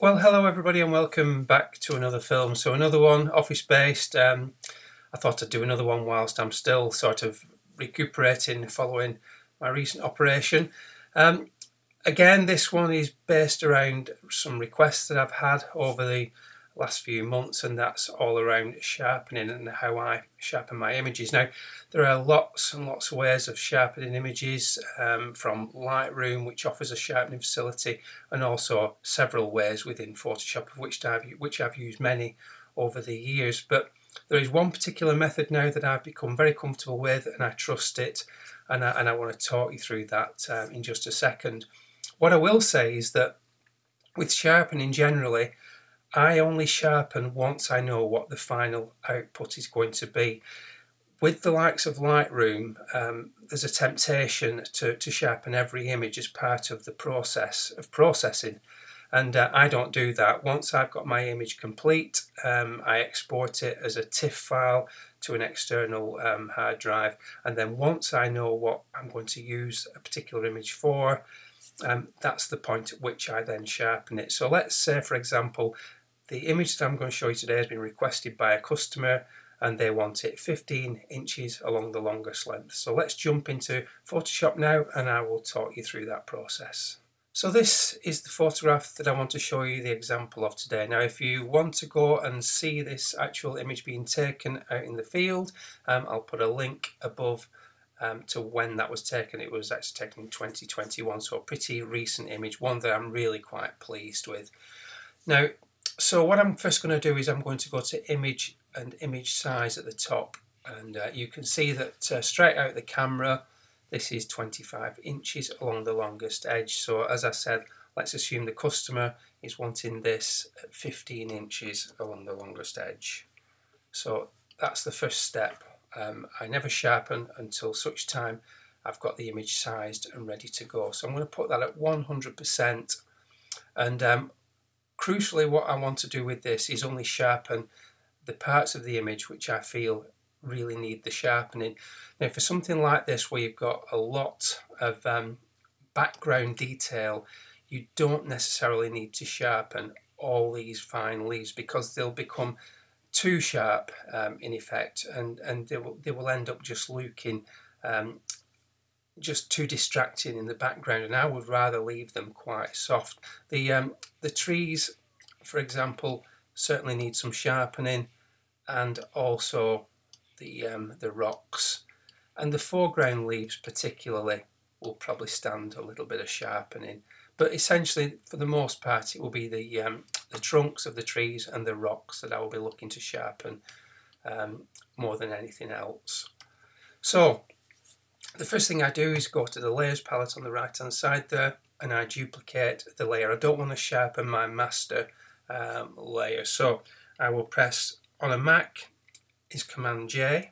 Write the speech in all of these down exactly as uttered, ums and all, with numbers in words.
Well, hello everybody and welcome back to another film. So another one, office-based. Um, I thought I'd do another one whilst I'm still sort of recuperating following my recent operation. Um, again, this one is based around some requests that I've had over the last few months, and that's all around sharpening and how I sharpen my images. Now, there are lots and lots of ways of sharpening images, um, from Lightroom, which offers a sharpening facility, and also several ways within Photoshop, of which I've, which I've used many over the years. But there is one particular method now that I've become very comfortable with, and I trust it, and I, and I want to talk you through that um, in just a second. What I will say is that with sharpening generally, I only sharpen once I know what the final output is going to be. With the likes of Lightroom, um, there's a temptation to, to sharpen every image as part of the process of processing, and uh, I don't do that. Once I've got my image complete, um, I export it as a TIFF file to an external um, hard drive, and then once I know what I'm going to use a particular image for, um, that's the point at which I then sharpen it. So let's say, for example, the image that I'm going to show you today has been requested by a customer and they want it fifteen inches along the longest length. So let's jump into Photoshop now and I will talk you through that process. So this is the photograph that I want to show you the example of today. Now, if you want to go and see this actual image being taken out in the field, um, I'll put a link above um, to when that was taken. It was actually taken in twenty twenty-one, so a pretty recent image, one that I'm really quite pleased with. Now, so what I'm first going to do is I'm going to go to image and image size at the top, and uh, you can see that uh, straight out of the camera this is twenty-five inches along the longest edge. So as I said, let's assume the customer is wanting this at fifteen inches along the longest edge. So that's the first step. Um, I never sharpen until such time I've got the image sized and ready to go. So I'm going to put that at one hundred percent, and um, crucially, what I want to do with this is only sharpen the parts of the image which I feel really need the sharpening. Now, for something like this where you've got a lot of um, background detail, you don't necessarily need to sharpen all these fine leaves because they'll become too sharp um, in effect, and, and they, will, they will end up just looking um, just too distracting in the background, and I would rather leave them quite soft. The um, the trees, for example, certainly need some sharpening, and also the um, the rocks, and the foreground leaves particularly will probably stand a little bit of sharpening. But essentially, for the most part, it will be the um, the trunks of the trees and the rocks that I will be looking to sharpen um, more than anything else. So the first thing I do is go to the layers palette on the right hand side there, and I duplicate the layer. I don't want to sharpen my master um, layer, so I will press on a Mac is Command J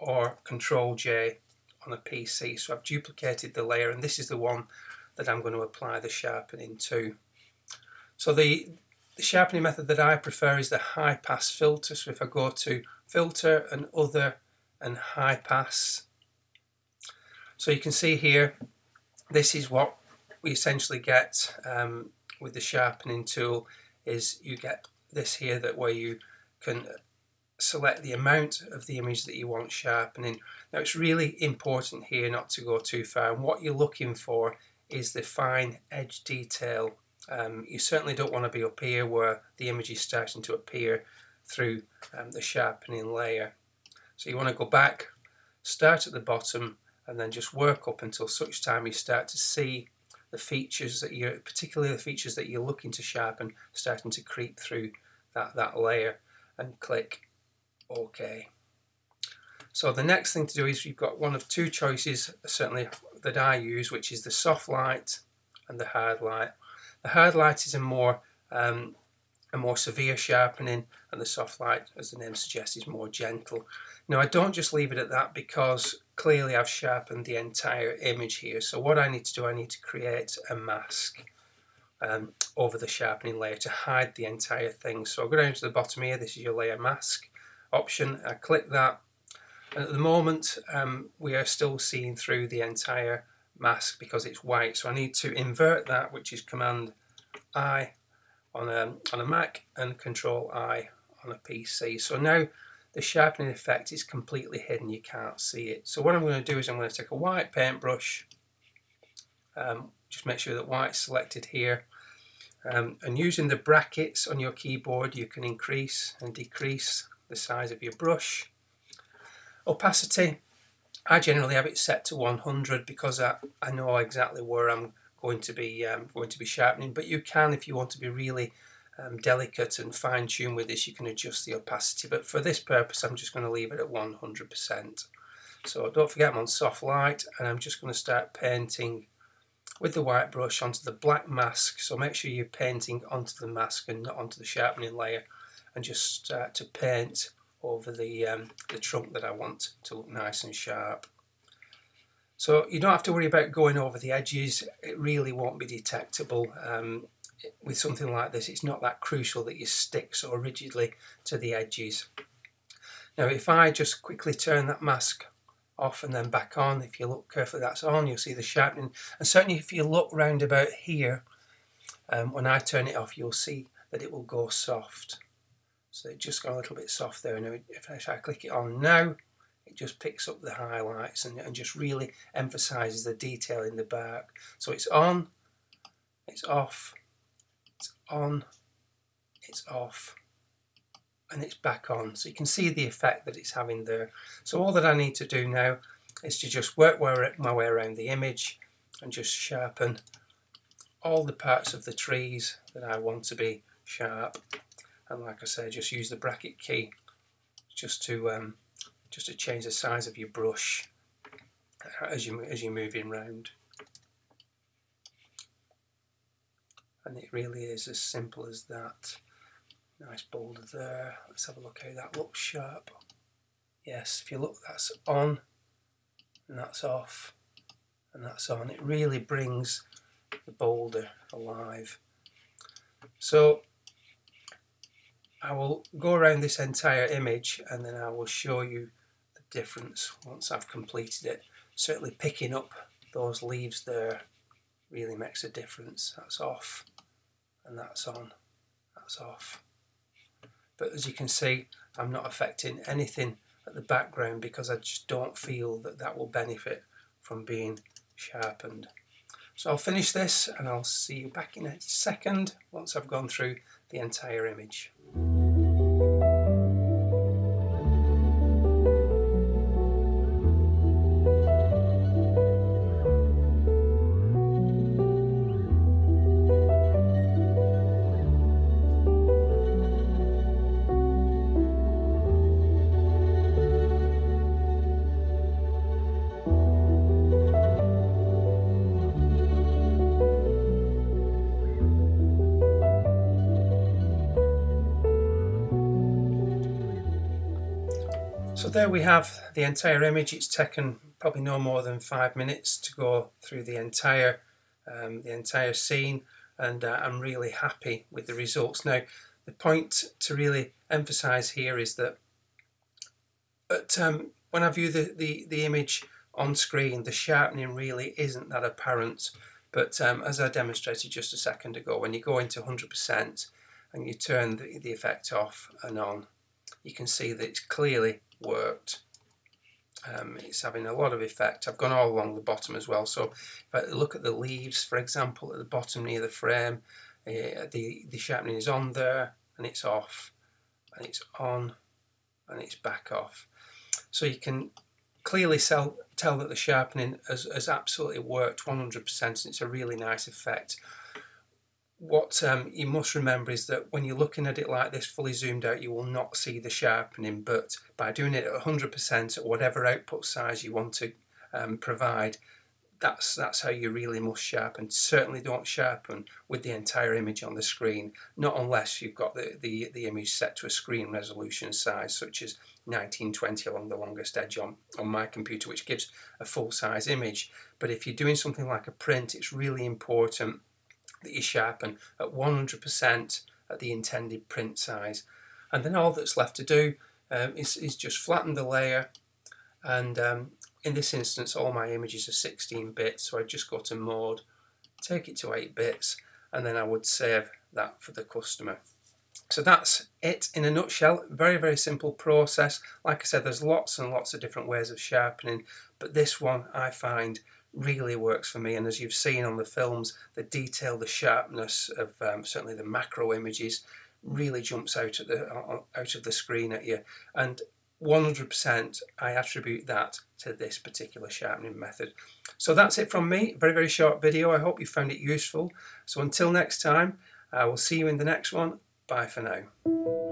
or Control J on a P C. So I've duplicated the layer, and this is the one that I'm going to apply the sharpening to. So the, the sharpening method that I prefer is the high pass filter. So if I go to Filter and Other and High Pass, so you can see here, this is what we essentially get um, with the sharpening tool, is you get this here that where you can select the amount of the image that you want sharpening. Now, it's really important here not to go too far, and what you're looking for is the fine edge detail. Um, you certainly don't want to be up here where the image is starting to appear through um, the sharpening layer. So you want to go back, start at the bottom, and then just work up until such time you start to see the features that you're, particularly the features that you're looking to sharpen, starting to creep through that, that layer, and click OK. So the next thing to do is you've got one of two choices, certainly that I use, which is the soft light and the hard light. The hard light is a more, um, a more severe sharpening, and the soft light, as the name suggests, is more gentle. Now, I don't just leave it at that because clearly I've sharpened the entire image here. So what I need to do, I need to create a mask um, over the sharpening layer to hide the entire thing. So I'll go down to the bottom here, this is your layer mask option, I click that, and at the moment um, we are still seeing through the entire mask because it's white. So I need to invert that, which is Command I, on a, on a Mac and control I on a P C. So now the sharpening effect is completely hidden, you can't see it. So what I'm going to do is I'm going to take a white paintbrush, um, just make sure that white's selected here, um, and using the brackets on your keyboard you can increase and decrease the size of your brush. Opacity, I generally have it set to one hundred because I, I know exactly where I'm going to be um, going to be sharpening, but you can, if you want to be really um, delicate and fine-tuned with this, you can adjust the opacity, but for this purpose I'm just going to leave it at one hundred percent. So don't forget I'm on soft light, and I'm just going to start painting with the white brush onto the black mask. So make sure you're painting onto the mask and not onto the sharpening layer, and just start to paint over the, um, the trunk that I want to look nice and sharp. So you don't have to worry about going over the edges, it really won't be detectable. Um, with something like this it's not that crucial that you stick so rigidly to the edges. Now if I just quickly turn that mask off and then back on, if you look carefully that's on, you'll see the sharpening, and certainly if you look round about here, um, when I turn it off you'll see that it will go soft. So it just got a little bit soft there, and if I click it on now, it just picks up the highlights and, and just really emphasises the detail in the bark. So it's on, it's off, it's on, it's off, and it's back on. So you can see the effect that it's having there. So all that I need to do now is to just work my way around the image and just sharpen all the parts of the trees that I want to be sharp. And like I said, just use the bracket key just to um, just to change the size of your brush as you as you're moving round. And it really is as simple as that. Nice boulder there. Let's have a look how that looks sharp. Yes, if you look, that's on, and that's off, and that's on. It really brings the boulder alive. So I will go around this entire image and then I will show you the difference once I've completed it. Certainly picking up those leaves there really makes a difference. That's off and that's on, that's off. But as you can see, I'm not affecting anything at the background because I just don't feel that that will benefit from being sharpened. So I'll finish this and I'll see you back in a second once I've gone through the entire image. So there we have the entire image. It's taken probably no more than five minutes to go through the entire um, the entire scene, and uh, I'm really happy with the results. Now the point to really emphasize here is that but, um, when I view the, the, the image on screen, the sharpening really isn't that apparent, but um, as I demonstrated just a second ago, when you go into one hundred percent and you turn the, the effect off and on, you can see that it's clearly worked. Um, it's having a lot of effect. I've gone all along the bottom as well, so if I look at the leaves for example at the bottom near the frame, uh, the, the sharpening is on there and it's off and it's on and it's back off. So you can clearly sell, tell that the sharpening has, has absolutely worked one hundred percent, and it's a really nice effect. What um, you must remember is that when you're looking at it like this fully zoomed out you will not see the sharpening, but by doing it at one hundred percent at whatever output size you want to um, provide, that's, that's how you really must sharpen. Certainly don't sharpen with the entire image on the screen, not unless you've got the, the, the image set to a screen resolution size such as nineteen twenty along the longest edge on, on my computer, which gives a full size image. But if you're doing something like a print, it's really important that you sharpen at one hundred percent at the intended print size, and then all that's left to do um, is, is just flatten the layer, and um, in this instance all my images are sixteen bits, so I just go to mode, take it to eight bits, and then I would save that for the customer. So that's it in a nutshell. Very, very simple process. Like I said, there's lots and lots of different ways of sharpening, but this one I find really works for me. And as you've seen on the films, the detail, the sharpness of um, certainly the macro images really jumps out at the out of the screen at you. And one hundred percent I attribute that to this particular sharpening method. So that's it from me. Very, very short video. I hope you found it useful. So until next time, I will see you in the next one. Bye for now.